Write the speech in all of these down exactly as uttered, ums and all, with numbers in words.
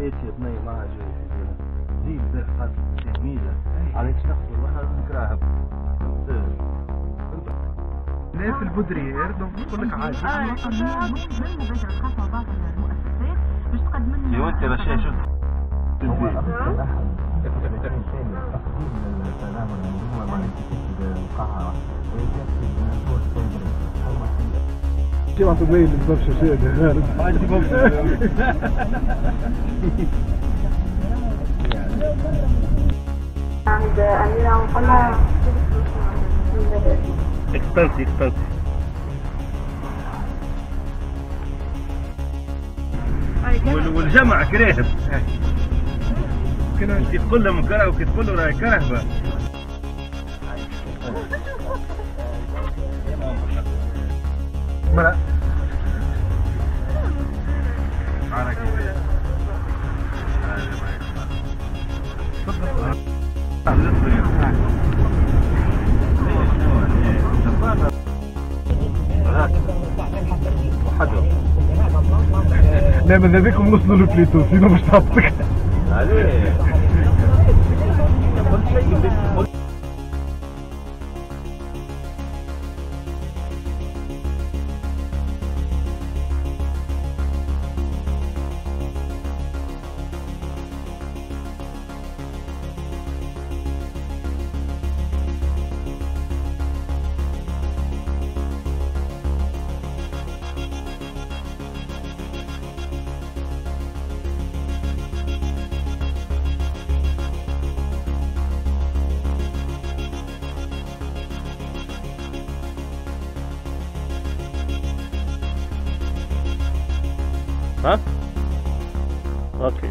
ايتيت مي ما عجبني دي دخلت جميله عليك شخص واحد نكرهها ناس البودري يردوا يقول لك عايش انا الشعب من باش الخاصه بعض المؤسسات باش تقدم لنا يا انت باش شوف السلام المنظومه مع القاعه كيف عم تبين البرشا شيء غير عند أميرة ونقولها expensive expensive والجمع كراهب كنا انت تقول له مكره وكي تقول له راهي كرهبه مرة لا ماذا بكم نوصلوا لبليتو سينو مش تعطيك عليه كل شيء ها؟ اوكي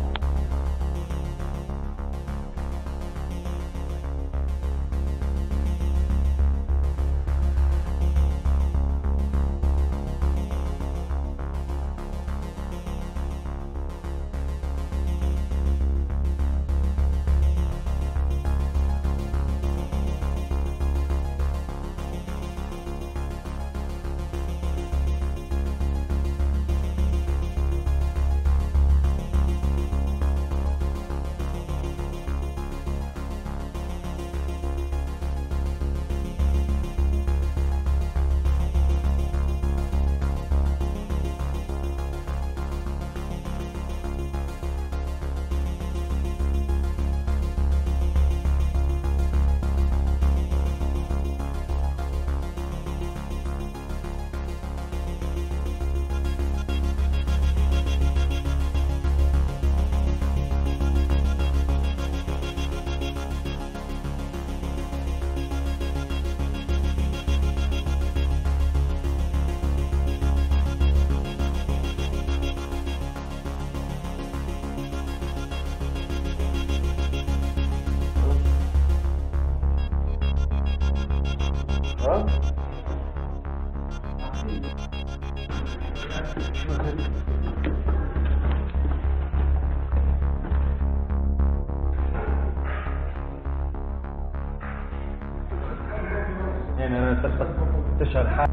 يعني انا تشهر حاجة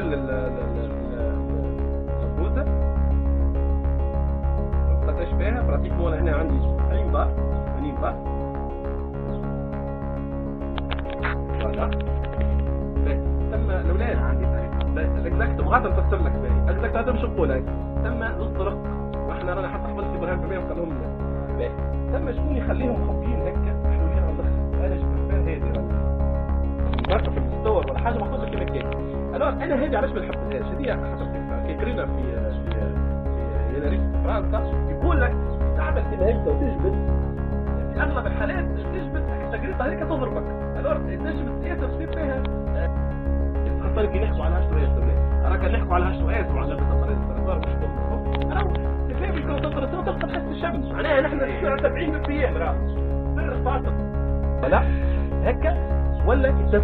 البوزه مبقاش فيها براتيكمون. انا هنا عندي ثمانين بار ثمانين بار فوالا. تم الاولاد عندي رجلك تبغى تنفسر لك باهي، رجلك تهدر نشقوا لك. تم نص طرق وحنا رانا حتى حفظت برهان في بالي وقال لهم باهي. تم شكون يخليهم مخبيين هكا حلوين على الاخر؟ انا شفت هادي برك في الستور ولا حاجه محطوطه كيما كاين. الوغ انا هادي علاش ما نحبهاش؟ هادي حاجه كيقرينا في في في هنريك فرنسا يقول لك تعمل كيما هكا وتجبد، في اغلب الحالات تجبد تجربه هذيك تضربك. الوغ تجبد السياسه تصير فيها خاطر كي نحكوا على عشرة آلاف دولار، راه كنحكوا على عشرة آلاف وعلى ثلاثة آلاف دولار، راهو تفهم الكون تطرطر تبقى تحس الشمس، معناها نحن سبعين بالمية راه سر فاطر ولا هكا ولا يتبدل.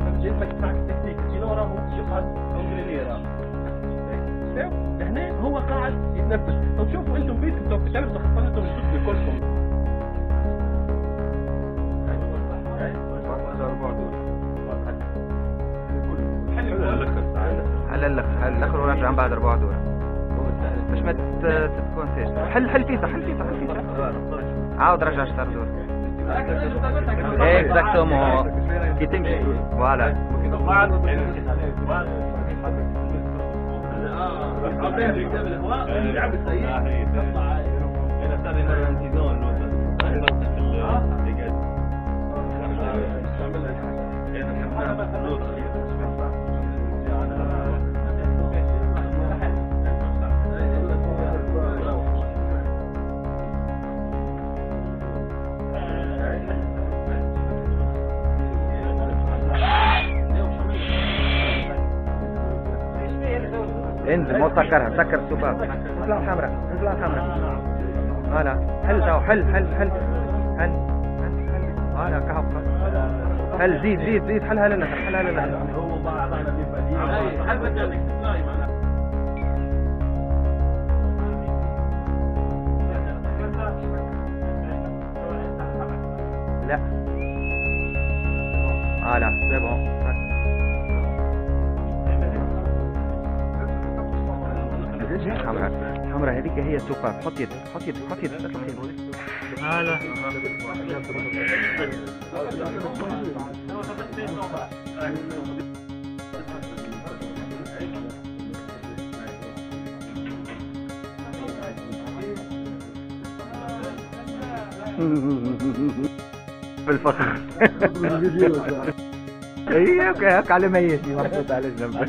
فهمتي ما كيدفعك التكتيك ديالو راهو يقعد يقول راه هنا هو قاعد يتنفس. طب شوفوا انتم بيت انتم كتعرفوا تخططوا للشوط كلكم. على الاخر على الاخر وراجع من بعد أربعة دور باش ما تتكونسيش. حل حل فيصل حل فيصل حل فيصل عاود رجع عشرة دور اكزاكتومون كي تمشي فوالا. انزل ما تسكرها، سكر السباق، انزلها الحمراء، انزلها الحمراء، فوالا، حل تو حل حل حل حل فوالا كهو، حل زيد زيد زيد حلها لنا، حلها لنا، هو بعضنا بيفاديها. لا، فوالا، سي بون. حمراء حمراء هذيك هي السوبر. حط يدك حط يدك حط يدك اطلق يدك هلا بالفخر. ايوه هكا على ميتي محطوط على جنب.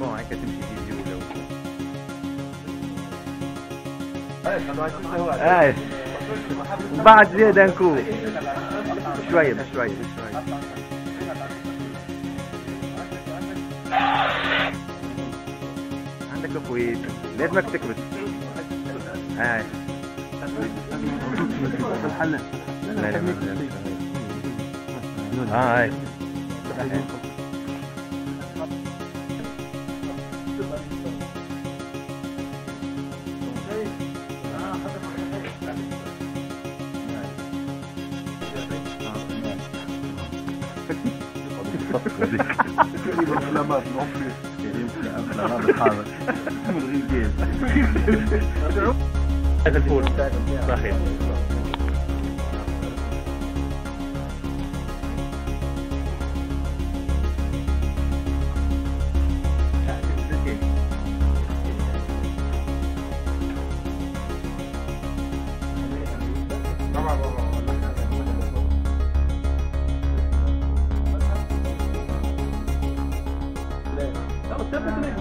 بون هكا تمشي فيديو ولا ولا ايه بعد زيد نكون شويه شويه شويه عندك الكويت لازمك تكبس. ايه الحل لا لا لا ايه لا ما نوفي كريم في أبلغ الحاضر من غير هذا الفول صحيح.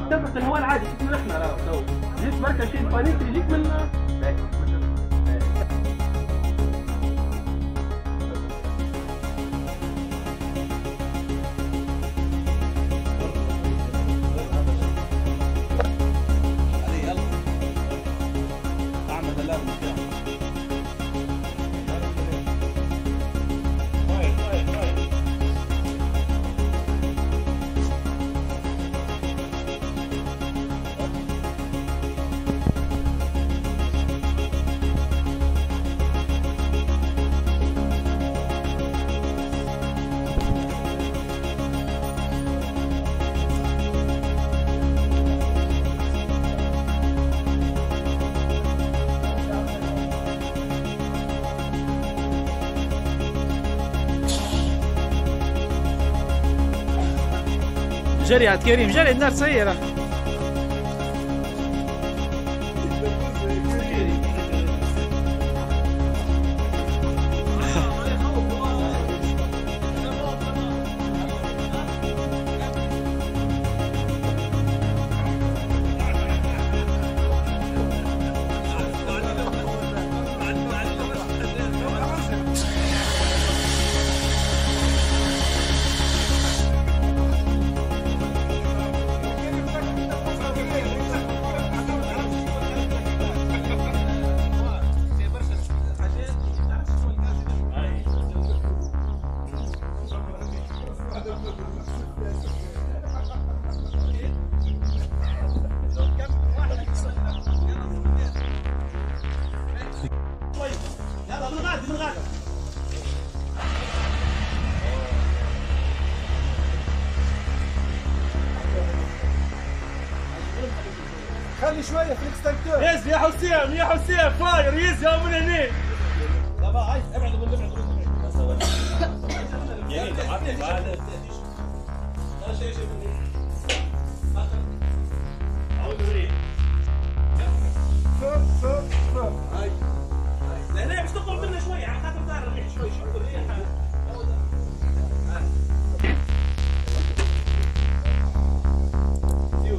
تفتح الهواء العادي كيف نحن لا لو جيت بركه شيء فانيك يجيك من علي يلا طعم دلال مشكله. جري عبد الكريم جري النار سيرة خلي شويه في الاكستنكتور. يز يا حسين يا حسين فاير يز يا من هنا. لا بقى عايز ابعد ابعد ابعد يعني تعبت بعد لا شيء شيء مني عاود وري صوب صوب صوب هاي هاي لا مش تقرب منه شويه على خاطر دار الريح شوي شوف الريح خذها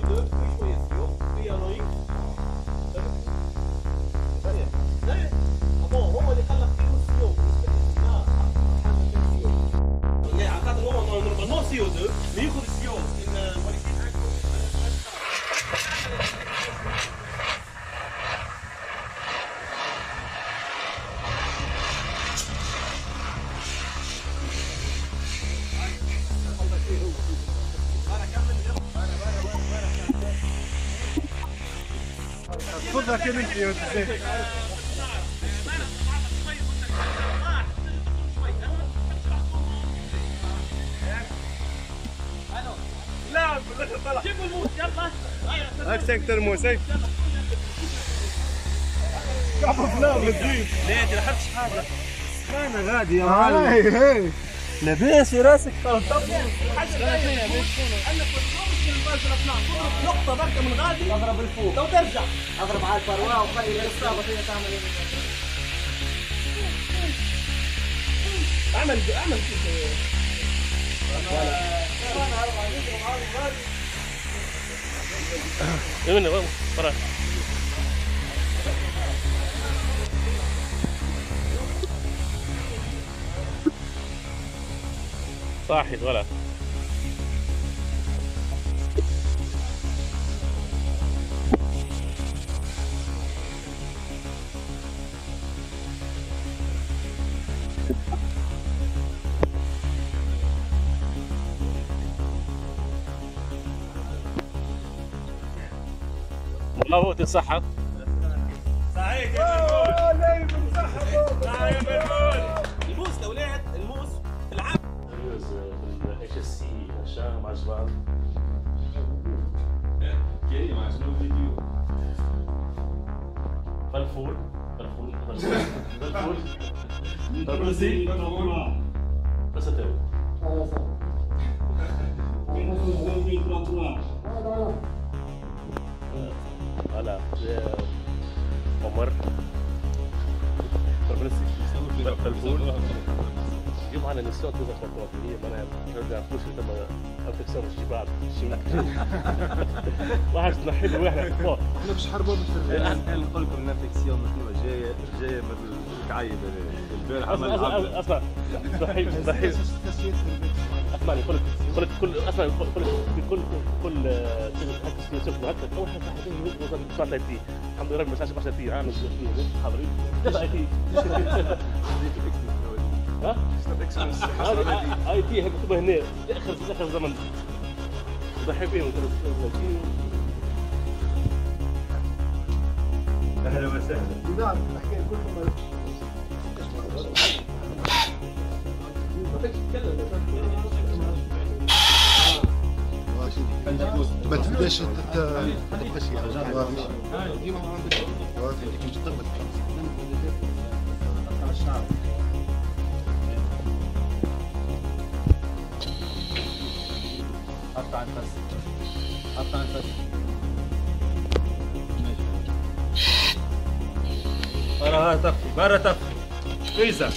كده انت يا ولد. لا طلع جيب الموس يلا هاك سانك ترموس هاك كعب لا مزيد ليه ما لحقتش حاجه انا غادي يا معلم لاباس في راسك طلع حاجه ثانيه نقطة بركة من غادي اضرب الفوق لو ترجع اضرب على الفروة وخلي الإصابة هي تعمل ايه اعمل اعمل كده انا هروح اجيب معاهم غادي يمنى بابا فرح صاحي ولا والله تنصحك صحيح يا نايم تنصحك نايم الفول الموس يا ولاد الموس العب ايش السي عشان مع شباب كريم عشان الفيديو Darfour. Darfour. Darfour. Darfour. Darfour. فستاوي. Voilà, Omar. Darfour. يبقى أنا نسيت تزوج الكوافيرية معناها نرجع نخش تما أنفكسيون الشباب الشمال واحد تنحيد واحد فوق أنا باش نحاربوا بالفرد نقول لكم الأنفكسيون شنو جاية جاية من الكعايب البارحة أسمع أسمع أسمع صحيح صحيح أسمع نقول لك نقول لك كل أسمع نقول لك كل كل كل شوف هكا أول حاجة وصلت تسعة وثلاثين الحمد لله ما ساعدش تسعة وثلاثين عام حاضرين يلا أخي ها؟ اي تي هيك مكتوبه هنا لاخر لاخر زمن ضحي فيهم اهلا وسهلا نعم نحكي كلكم ما بدكش تتكلم ما تبداش تبقى شي حاجه ديما عندك عندك تطبق على الشعب قطع نفس قطع نفس برا تفخي برا تفخي كويسة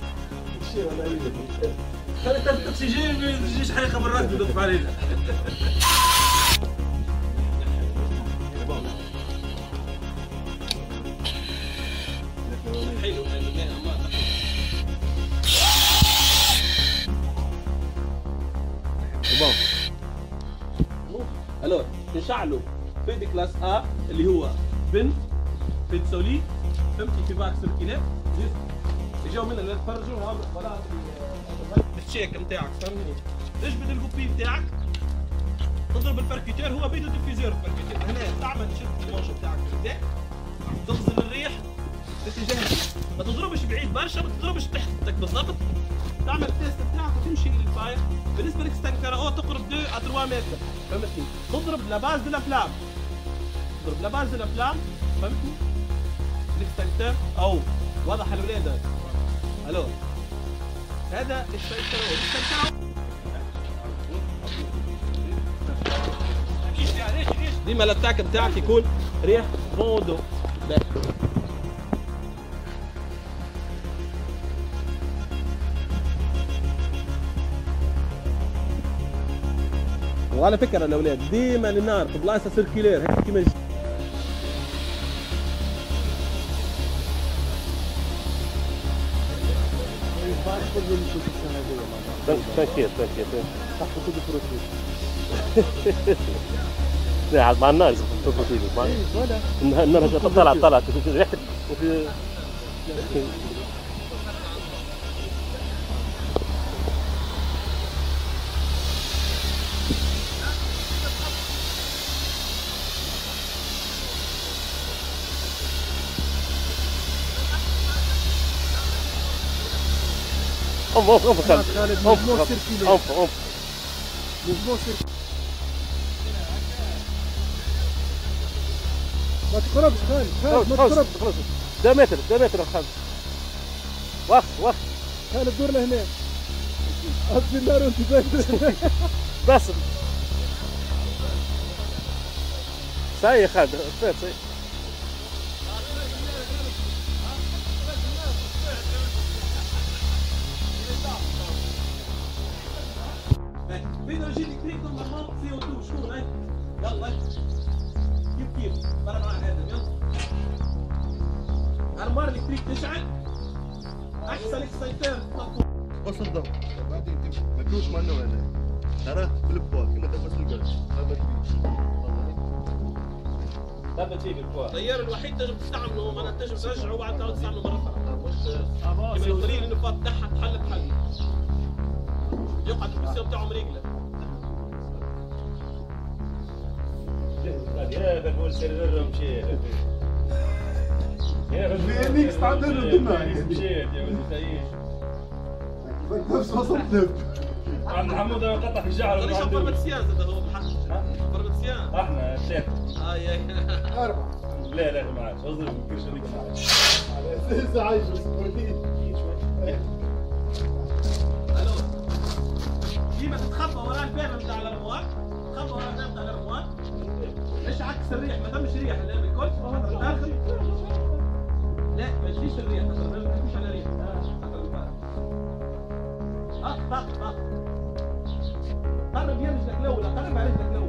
خلي تفخي تفسيجين ما يجيش حالي خبرات بدوف علينا حلو بون الو نشعلوا فيدي كلاس ا اللي هو بنت في تسولي فهمتي في باكس الكلاب اجاو مننا نتفرجوا هاو الفراغ الشيك نتاعك فهمتني تجبد الكوبي نتاعك تضرب الباركيتير هو بيدو ديفيزور الباركيتير هنا تعمل تشد الكونش نتاعك هكذا تغزل الريح باتجاه ما تضربش بعيد برشا ما تضربش تحتك بالضبط تعمل التيست بتاعك وتمشي للفاير بالنسبه لك ستانكرا او تقرب اثنين إلى ثلاثة متر فهمتني تضرب لاباز دو لافلام تضرب لاباز دو لافلام فهمتني الاكستانكتور او واضح الولاد الو هذا الاكستانكتور الاكستانكتور ديما الاتاك بتاعك يكون ريح فوندو وعلى فكره الاولاد ديما النار في بلاصه سيركيلير هيك كيما تنكير تنكير تنكير مع النار النار طلعت طلعت أوف أوف أوف خالد أوف أوف أوف ما تقربش خالد خالد ما تقربش خلاص ده متر ده متر خالد وقف وقف خالد دور لهنا أطفي النار وأنت بايت بس صحيح خالد صحيح صحيح فينا نجي نكريكم لخلط سي او اثنين شكون هاي يلا كيف كيف برا مع ادم يلا المار الكتريك تشعل احسن اكسايتير تطفو وصل الضوء بعدين ما تكونش مع النوع هذا تراه بالبوا كما تفاس القرش ثبت فيه ثبت فيه بالبوا التيار الوحيد تجب تستعمله معناتها تجب ترجعه وبعد تعاود تستعمله مرة أخرى كما الطريق النفاط تاعها تحل تحل يقعد الكرسي بتاعهم رجله. يا بقول سرير مشيت. يا بقول استعدلوا الدماء. مشيت يا ولد تعيش. نفس وصلت له. عند حمود قطع في شعره. ليش ضربة سيان زاد هو بحق. ضربة سيان. احنا الشيخ. اه يا أربعة. لا لا ما عادش اصبر ما تفكرش انك ما عادش على اساس عايش بس قولي شويه. الو ديما تتخبى ورا الباب بتاع الارموار، تتخبى ورا الباب بتاع الارموار، مش عكس الريح ما تمش ريح اللي بالكل خاطر داخل. لا ما تجيش الريح خاطر ما تمشيش على ريح خاطر الباب. اه طق طق قرب يا رجلك الاولى، قرب على رجلك الاولى.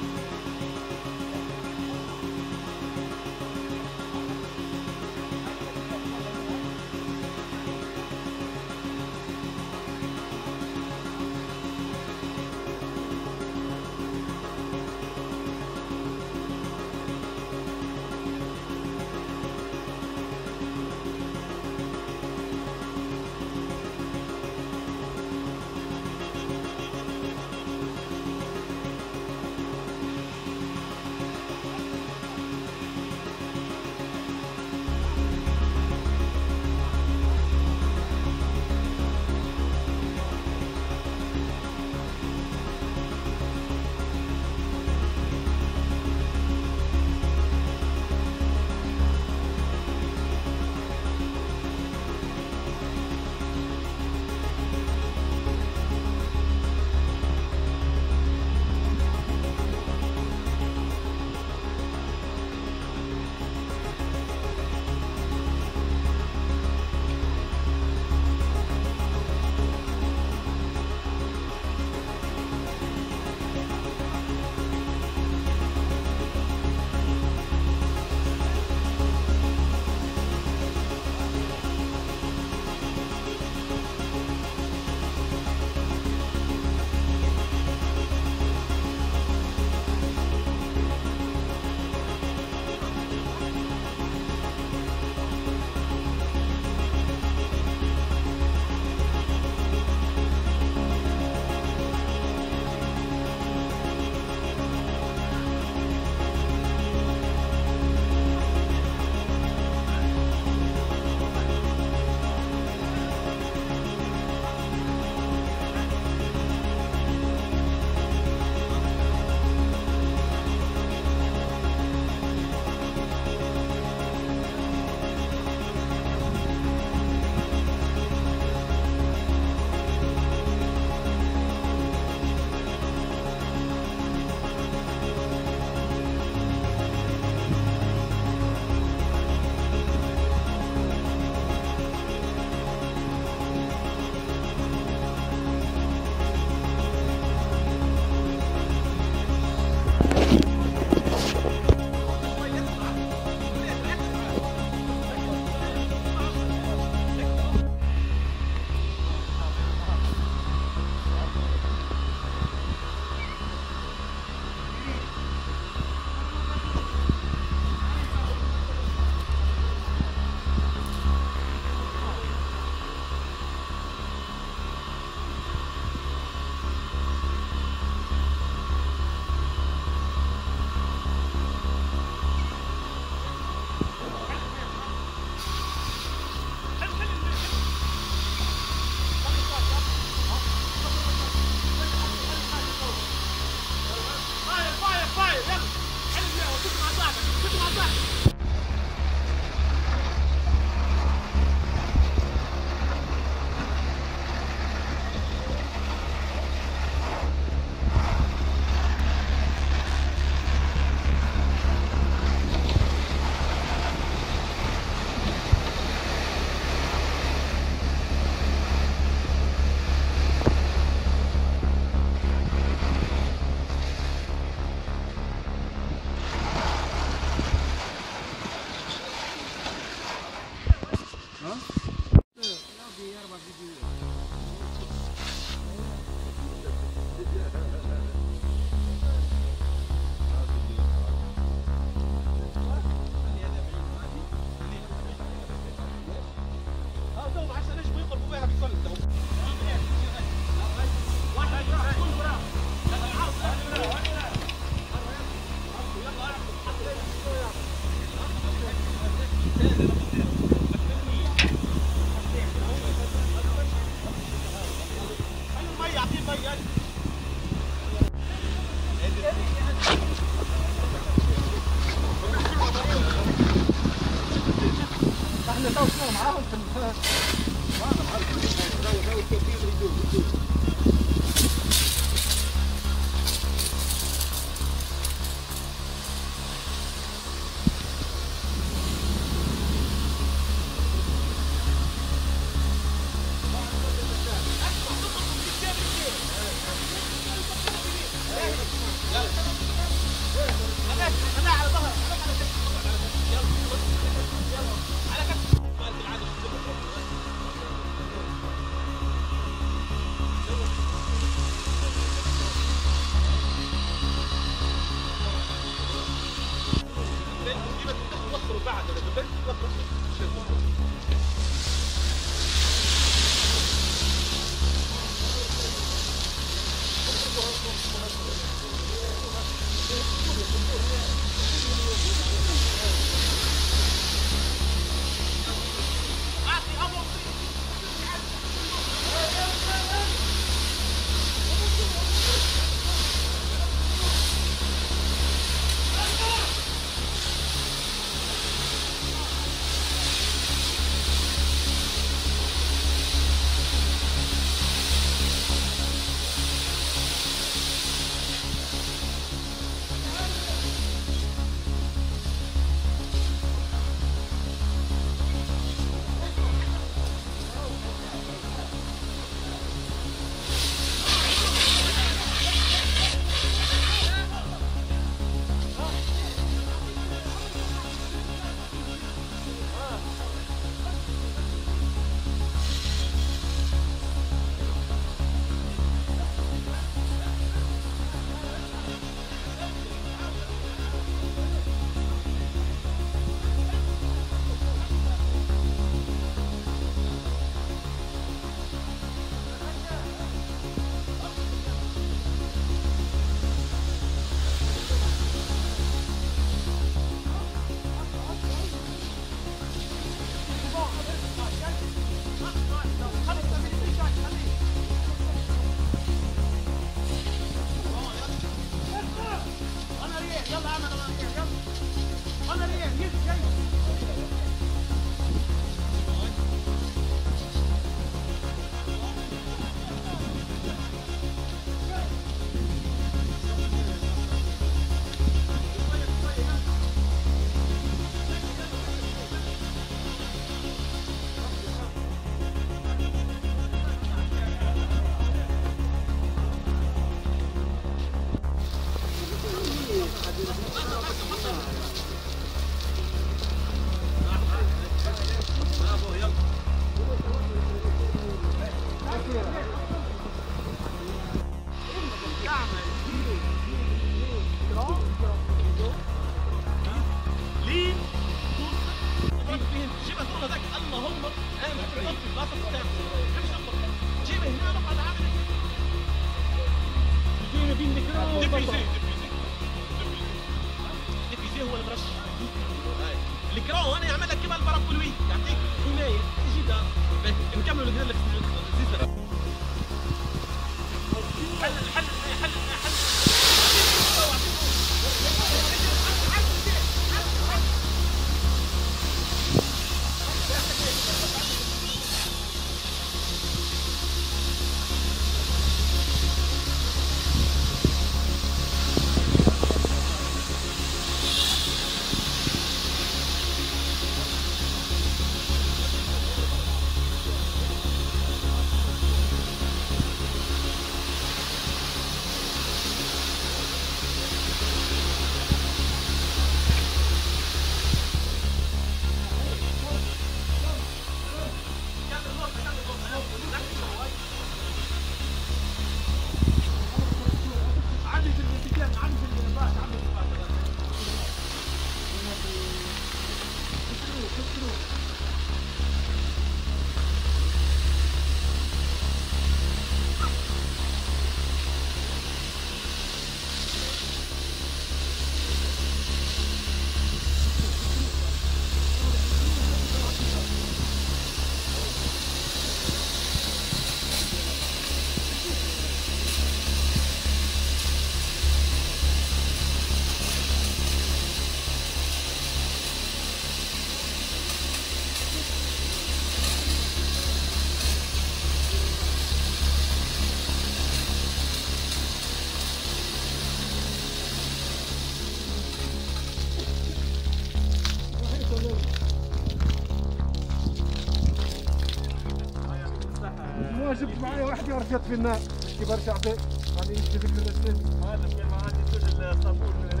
ما جبت معايا وحدي ورجعت في النار كي برجع به غادي نمشي ديك الاسنان هذا فين ما غادي يجوز الصابون من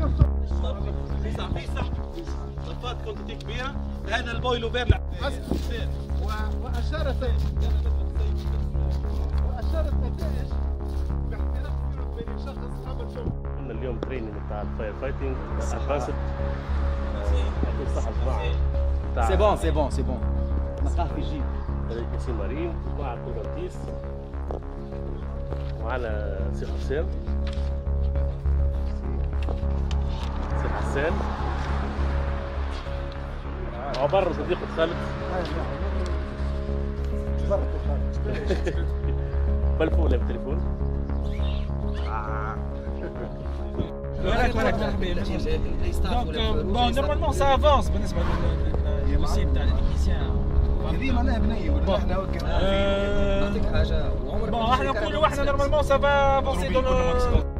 هنا ها فيسع طفات كونتيتي كبيره هذا البويلو بير واشارت واشارت نتائج باحتراف كبير بين شخص قام بشغل عملنا اليوم تريننج تاع الفاير فايتنج ادفانسد سي بون سي بون سي بون نلقاه في جيب كاسي مارين مع الدورانتيس معنا سي حسين سي حسان عبر صديق خالد برك خالد بالفول يا بالتليفون Donc, normalement, ça avance. Le dossier بتاع les techniciens. هذه معناها بنيه ولا احنا هكا نعطيك حاجه. Bon, احنا نقولوا احنا normalement ça va avancer dans le